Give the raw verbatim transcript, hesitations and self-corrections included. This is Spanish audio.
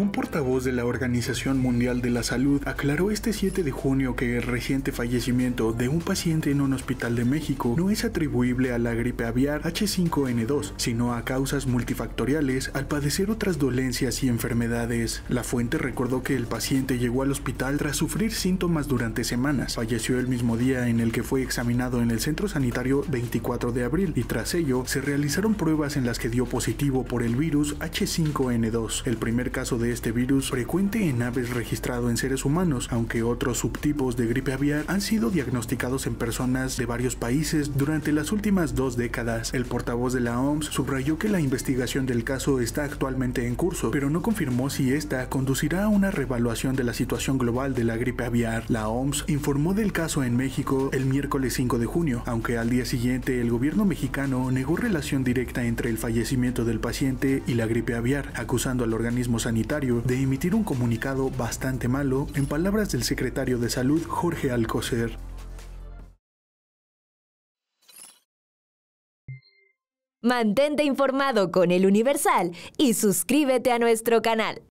Un portavoz de la Organización Mundial de la Salud aclaró este siete de junio que el reciente fallecimiento de un paciente en un hospital de México no es atribuible a la gripe aviar H cinco N dos, sino a causas multifactoriales al padecer otras dolencias y enfermedades. La fuente recordó que el paciente llegó al hospital tras sufrir síntomas durante semanas, falleció el mismo día en el que fue examinado en el centro sanitario veinticuatro de abril y tras ello se realizaron pruebas en las que dio positivo por el virus H cinco N dos, el primer caso de este virus frecuente en aves registrado en seres humanos, aunque otros subtipos de gripe aviar han sido diagnosticados en personas de varios países durante las últimas dos décadas. El portavoz de la O M S subrayó que la investigación del caso está actualmente en curso, pero no confirmó si esta conducirá a una reevaluación de la situación global de la gripe aviar. La O M S informó del caso en México el miércoles cinco de junio, aunque al día siguiente el gobierno mexicano negó relación directa entre el fallecimiento del paciente y la gripe aviar, acusando al organismo sanitario de emitir un comunicado bastante malo, en palabras del secretario de Salud Jorge Alcocer. Mantente informado con El Universal y suscríbete a nuestro canal.